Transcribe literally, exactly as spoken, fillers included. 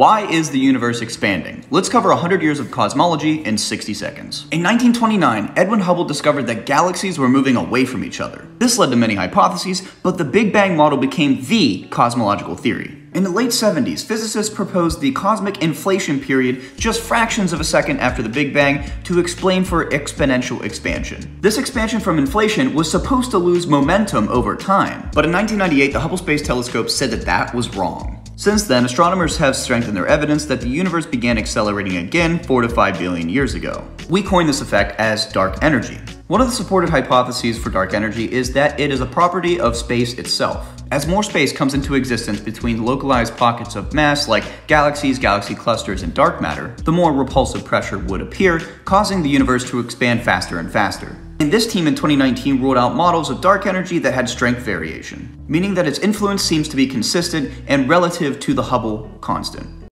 Why is the universe expanding? Let's cover one hundred years of cosmology in sixty seconds. In nineteen twenty-nine, Edwin Hubble discovered that galaxies were moving away from each other. This led to many hypotheses, but the Big Bang model became the cosmological theory. In the late seventies, physicists proposed the cosmic inflation period just fractions of a second after the Big Bang to explain for exponential expansion. This expansion from inflation was supposed to lose momentum over time, but in nineteen ninety-eight, the Hubble Space Telescope said that that was wrong. Since then, astronomers have strengthened their evidence that the universe began accelerating again four to five billion years ago. We coined this effect as dark energy. One of the supported hypotheses for dark energy is that it is a property of space itself. As more space comes into existence between localized pockets of mass like galaxies, galaxy clusters, and dark matter, the more repulsive pressure would appear, causing the universe to expand faster and faster. And this team in twenty nineteen ruled out models of dark energy that had strength variation, meaning that its influence seems to be consistent and relative to the Hubble constant.